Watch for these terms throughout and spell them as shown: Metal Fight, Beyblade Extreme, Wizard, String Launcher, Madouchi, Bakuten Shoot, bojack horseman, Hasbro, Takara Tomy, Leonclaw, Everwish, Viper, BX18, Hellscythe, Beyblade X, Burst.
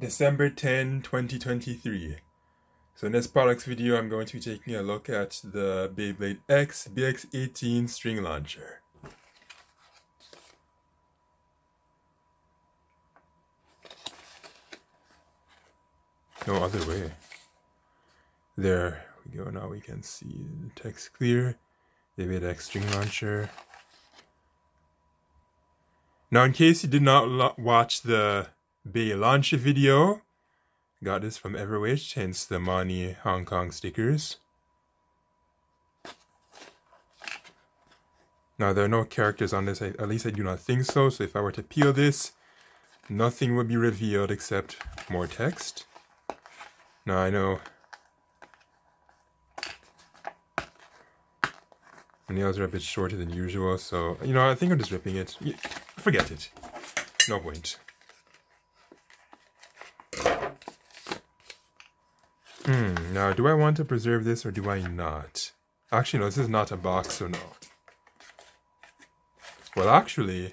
December 10, 2023. So in this products video, I'm going to be taking a look at the Beyblade X BX18 String Launcher. No other way. There we go, now we can see the text clear. Beyblade X String Launcher. Now in case you did not watch the Bey launcher video, got this from Everwish, hence the Mani Hong Kong stickers. Now there are no characters on this, at least I do not think so, so if I were to peel this, nothing would be revealed except more text. Now I know my nails are a bit shorter than usual, so you know, I think I'm just ripping it. Forget it. No point. Now do I want to preserve this or do I not? Actually no, this is not a box, so no. Well actually,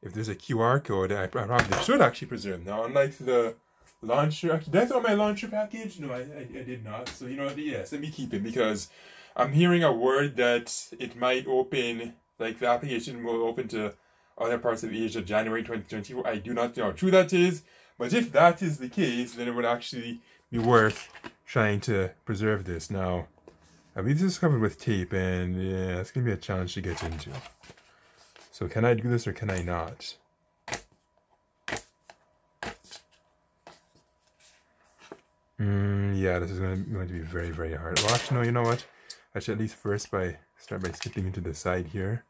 if there's a QR code, I probably should actually preserve. Now unlike the launcher, actually, did I throw my launcher package? No, I did not. So you know, yes, let me keep it because I'm hearing a word that it might open, like the application will open to other parts of Asia January 2024. I do not know how true that is, but if that is the case, then it would actually be worth trying to preserve this. Now, I believe this is covered with tape, and yeah, it's gonna be a challenge to get into. So can I do this or can I not? Yeah, this is going to be very, very hard. Well, actually, no, you know what? I should at least first start by slipping into the side here.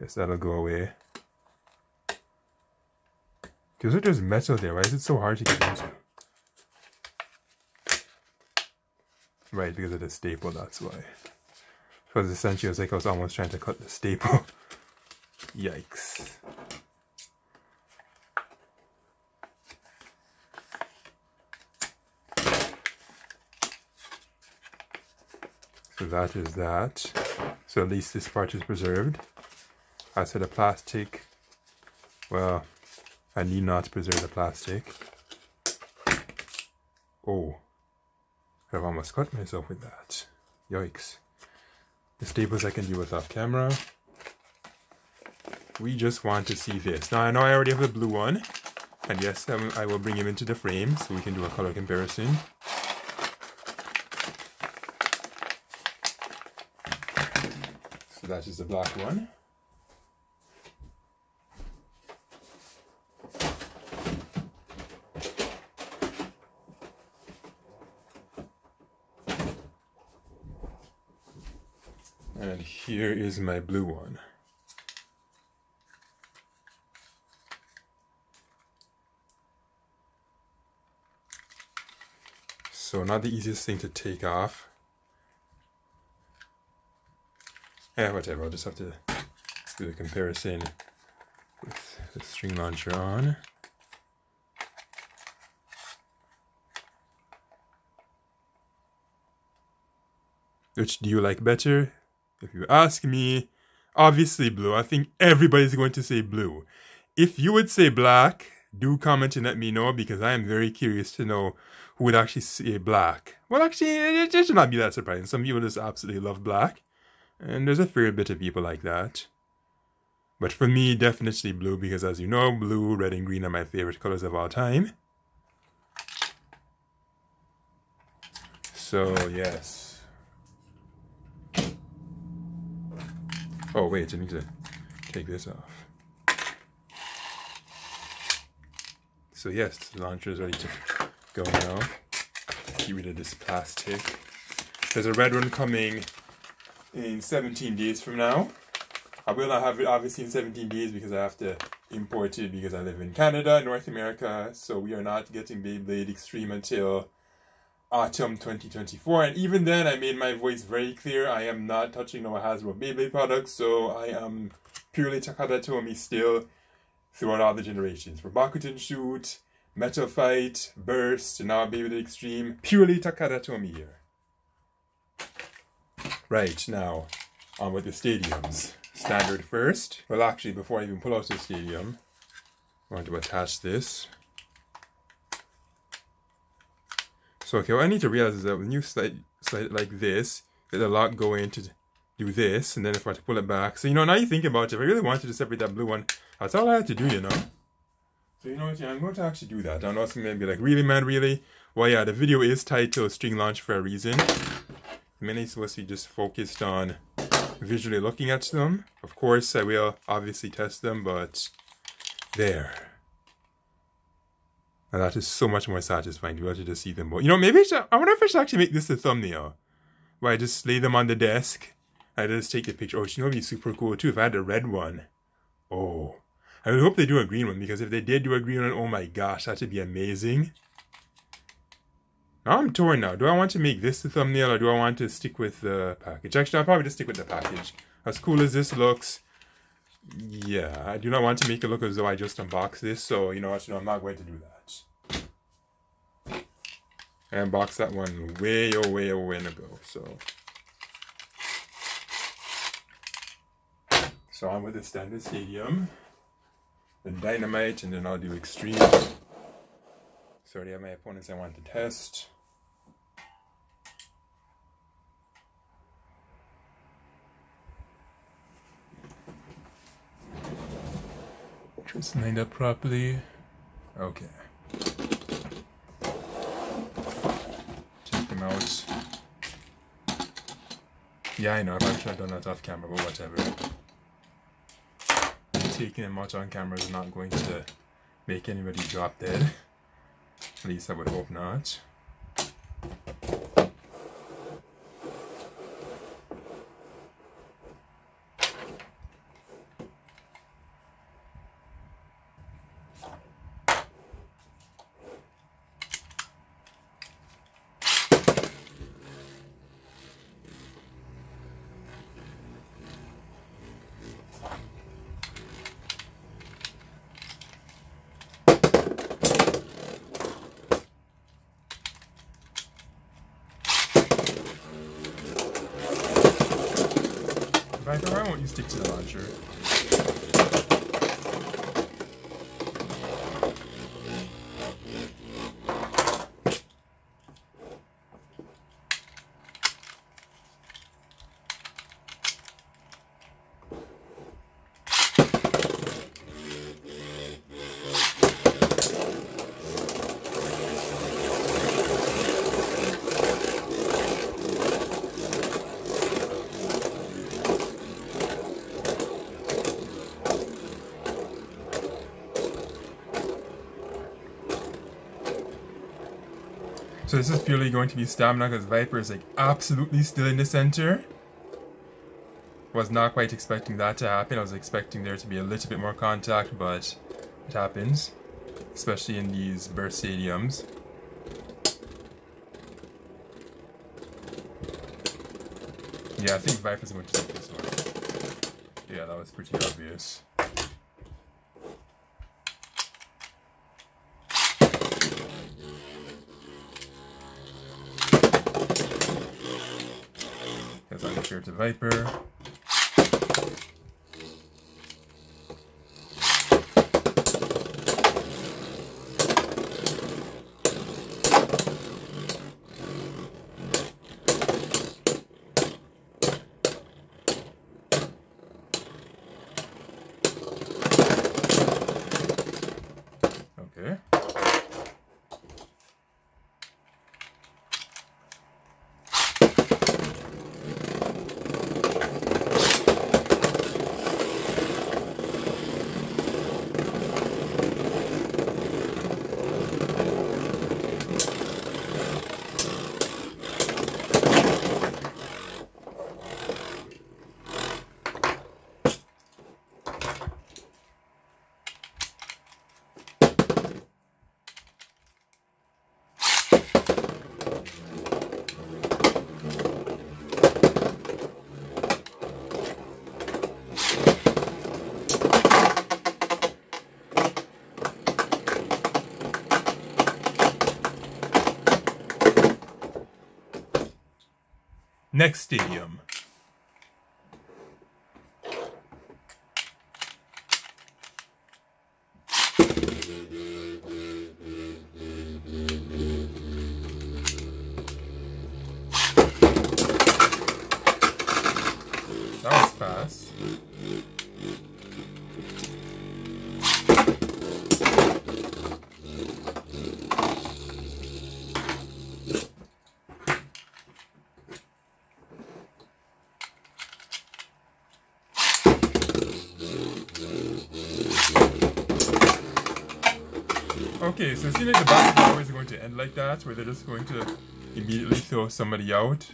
Yes, that'll go away. Because if there's metal there, why is it so hard to get into? Right, because of the staple, that's why. Because essentially it was like I was almost trying to cut the staple. Yikes. So that is that. So at least this part is preserved. As for the plastic, well, I need not preserve the plastic. Oh. I've almost cut myself with that. Yikes. The staples I can do with off camera. We just want to see this. Now I know I already have the blue one. And yes, I will bring him into the frame so we can do a color comparison. So that is the black one. And here is my blue one. So not the easiest thing to take off. Eh, whatever, I'll just have to do the comparison with the string launcher on. Which do you like better? If you ask me, obviously blue. I think everybody's going to say blue. If you would say black, do comment and let me know because I am very curious to know who would actually say black. Well, actually, it should not be that surprising. Some people just absolutely love black. And there's a fair bit of people like that. But for me, definitely blue because as you know, blue, red, and green are my favorite colors of all time. So, yes. Oh wait, I need to take this off. So yes, the launcher is ready to go now. Get rid of this plastic. There's a red one coming in 17 days from now. I will not have it obviously in 17 days because I have to import it because I live in Canada, North America. So we are not getting Beyblade Extreme until Autumn 2024, and even then I made my voice very clear. I am not touching no Hasbro Beyblade products, so I am purely Takara Tomy still throughout all the generations. For Bakuten Shoot, Metal Fight, Burst, and now Beyblade Extreme, purely Takara Tomy here. Right, now on with the stadiums. Standard first. Well actually, before I even pull out the stadium, I want to attach this. So, okay, what I need to realize is that when you slide it like this, there's a lot going to do this, and then if I pull it back. So, you know, now you think about it, if I really wanted to separate that blue one, that's all I had to do, you know. So, you know what, I'm going to actually do that. I know some may be like, really, man, really? Well, yeah, the video is titled String Launch for a reason. Mainly supposed to be just focused on visually looking at them. Of course, I will obviously test them, but there. And that is so much more satisfying to be able to just see them both. You know, maybe I wonder if I should actually make this a thumbnail. Where I just lay them on the desk. I just take the picture. Oh, you know, it would be super cool too if I had a red one. Oh. I really hope they do a green one, because if they did do a green one, oh my gosh, that would be amazing. Now I'm torn now. Do I want to make this the thumbnail or do I want to stick with the package? Actually, I'll probably just stick with the package. As cool as this looks... Yeah, I do not want to make it look as though I just unboxed this, so you know what, I'm not going to do that. I unboxed that one way, oh, way, oh, way ago, so. So I'm with the standard stadium, the dynamite, and then I'll do extreme. So I already have my opponents I want to test. Just lined up properly. Okay. Check them out. Yeah, I know, I've actually done that off camera, but whatever. Taking them out on camera is not going to make anybody drop dead. At least I would hope not. Why won't you stick to the launcher? So this is purely going to be stamina because Viper is like absolutely still in the center. Was not quite expecting that to happen. I was expecting there to be a little bit more contact, but it happens. Especially in these burst stadiums. Yeah, I think Viper's going to take this one. Yeah, that was pretty obvious. To Viper. Next stadium. Okay, so it seems like the battle is always going to end like that, where they're just going to immediately throw somebody out.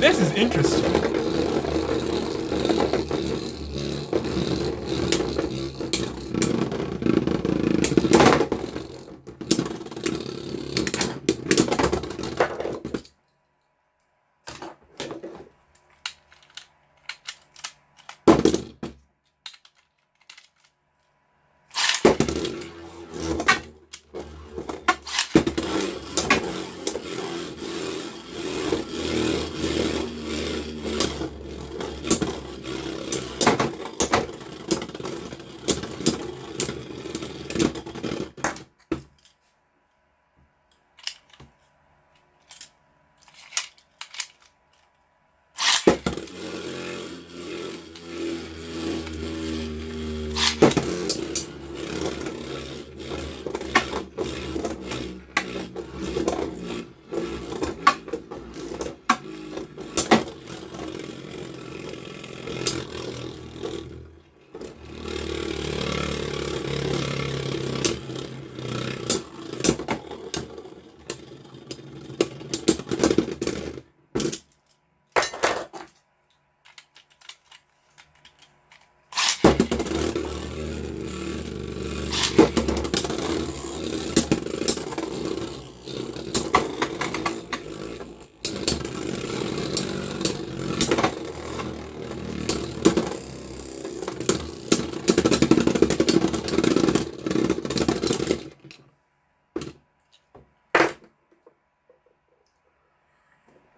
This is interesting.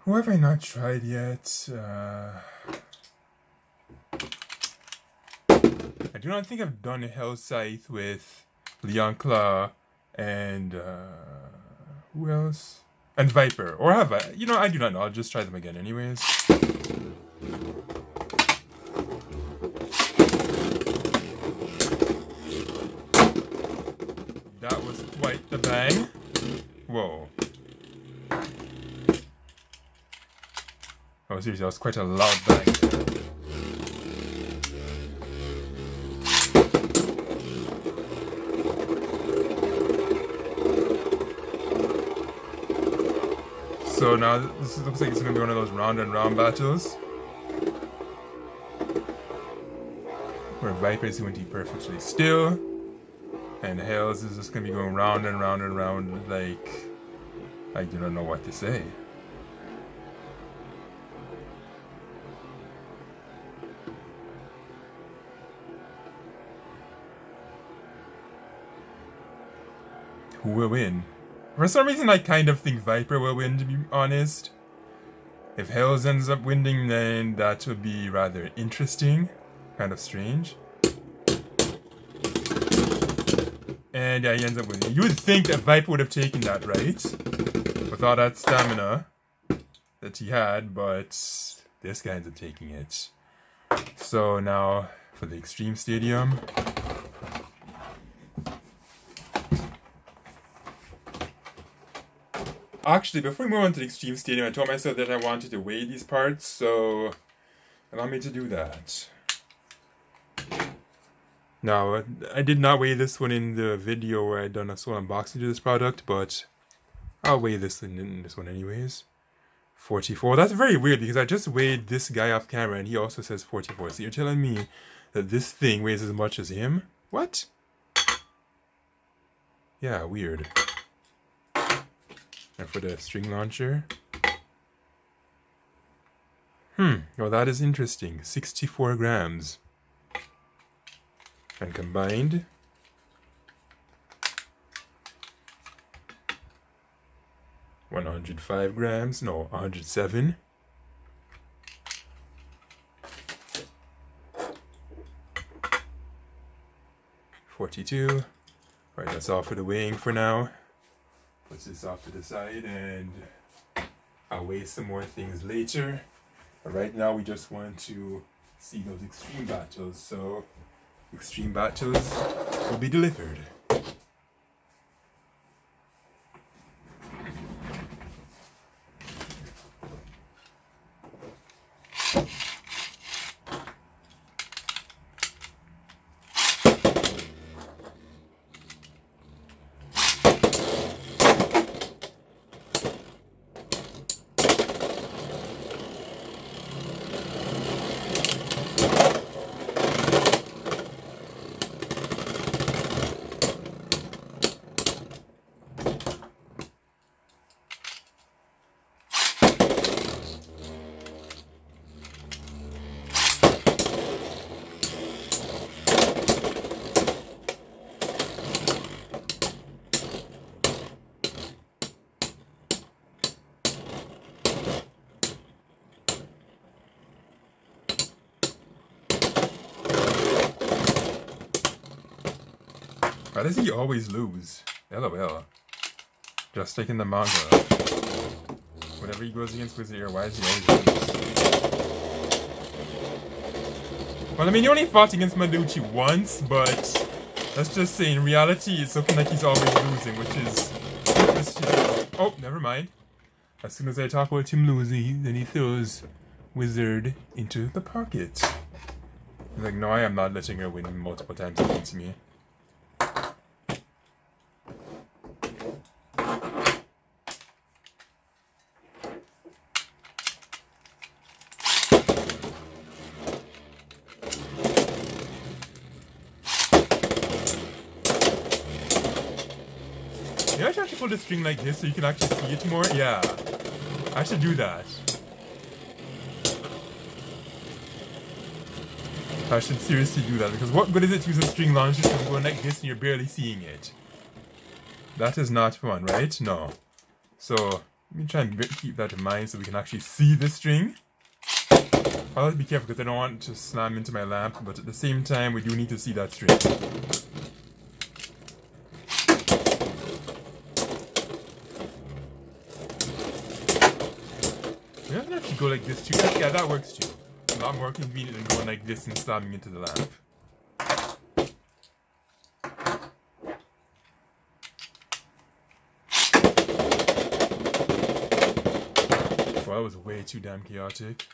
Who have I not tried yet? I do not think I've done a Hellscythe with Leonclaw and who else? And Viper. Or have I? You know, I do not know. I'll just try them again anyways. That was quite the bang. Whoa. Oh, seriously, that was quite a loud bang. So now, this looks like it's going to be one of those round and round battles, where Viper is going to be perfectly still, and Hells is just going to be going round and round and round like... I do not know what to say. Who will win? For some reason, I kind of think Viper will win, to be honest. If Hells ends up winning, then that would be rather interesting. Kind of strange. And yeah, he ends up winning. You would think that Viper would have taken that, right? With all that stamina that he had, but this guy ends up taking it. So now, for the Extreme Stadium. Actually, before we move on to the Extreme Stadium, I told myself that I wanted to weigh these parts, so allow me to do that. Now, I did not weigh this one in the video where I done a full unboxing to this product, but I'll weigh this in this one anyways. 44. That's very weird because I just weighed this guy off camera and he also says 44. So you're telling me that this thing weighs as much as him? What? Yeah, weird. And for the string launcher. Well, that is interesting. 64 grams. and combined. $105 grams, no, 107. $42. Alright, that's all for the weighing for now. Put this off to the side and I'll weigh some more things later. But right now we just want to see those extreme battles, so extreme battles will be delivered. Why does he always lose? LOL. Just like in the manga. Whenever he goes against Wizard, why does he always lose? Well, I mean, he only fought against Madouchi once, but let's just say in reality, it's looking like he's always losing, which is... Oh, never mind. As soon as I talk about him losing, then he throws Wizard into the pocket. He's like, no, I am not letting her win multiple times against me. Pull the string like this so you can actually see it more. Yeah, I should do that. I should seriously do that, because what good is it to use a string launcher if you're going like this and you're barely seeing it? That is not fun, right? No. So let me try and keep that in mind so we can actually see the string. I'll have to be careful because I don't want to slam into my lamp, but at the same time we do need to see that string. Go like this too. Yeah, that works too. It's a lot more convenient than going like this and slamming into the lamp. Well, that was way too damn chaotic.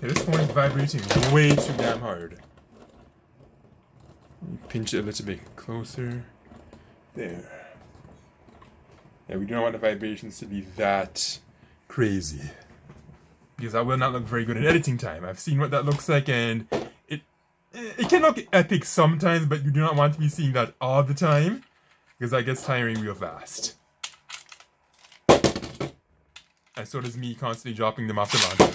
This phone is vibrating way too damn hard. Let me pinch it a little bit closer. There. Yeah, we don't want the vibrations to be that crazy, because that will not look very good in editing time. I've seen what that looks like, and it can look epic sometimes, but you do not want to be seeing that all the time, because that gets tiring real fast. And so does me constantly dropping them off the launcher.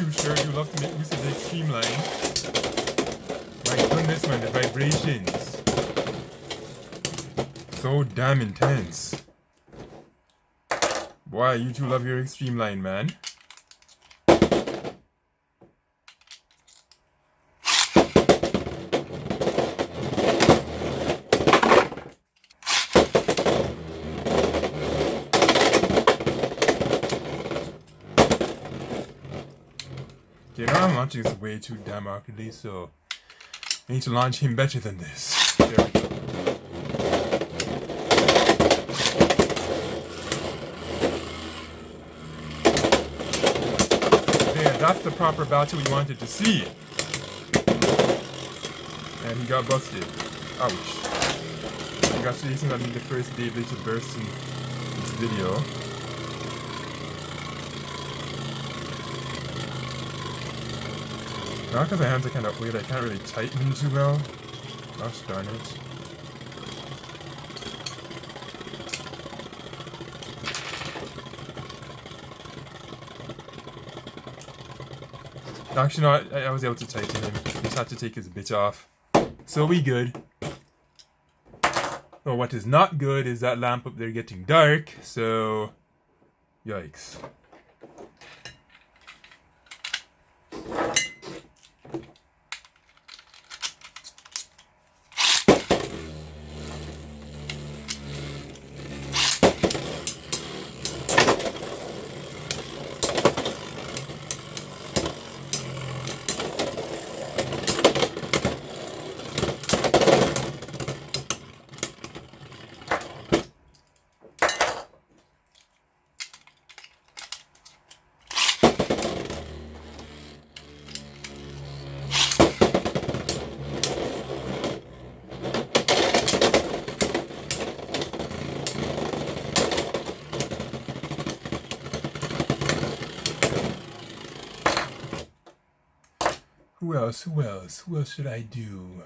too sure you love to make use of the extreme line. My goodness, man, the vibrations. So damn intense. Boy, you two love your extreme line, man. You know, I'm launching this way too damn awkwardly, so I need to launch him better than this. There we go. There, that's the proper battle we wanted to see. And he got busted. Ouch. Congratulations on being the first Beyblade to burst in this video. Now because my hands are kind of weird, I can't really tighten too well. Gosh darn it. Actually no, I was able to tighten him. I just had to take his bit off. So we good. Well, what is not good is that lamp up there getting dark, so... Yikes. Who else should I do?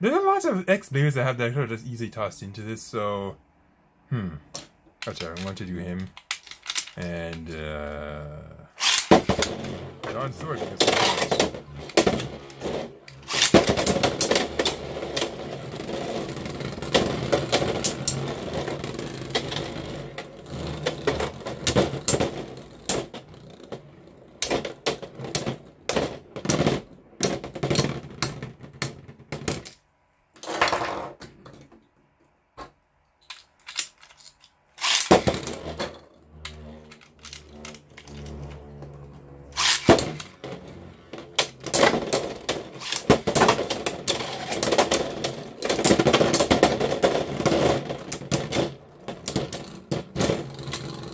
There's a lot of X-Blades I have that are just easily tossed into this, so... Okay, I want to do him. And, John Sword, because...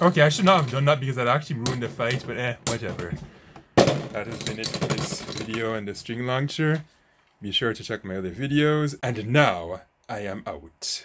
Okay, I should not have done that because that actually ruined the fight, but whatever. That has been it for this video and the string launcher. Be sure to check my other videos, and now I am out.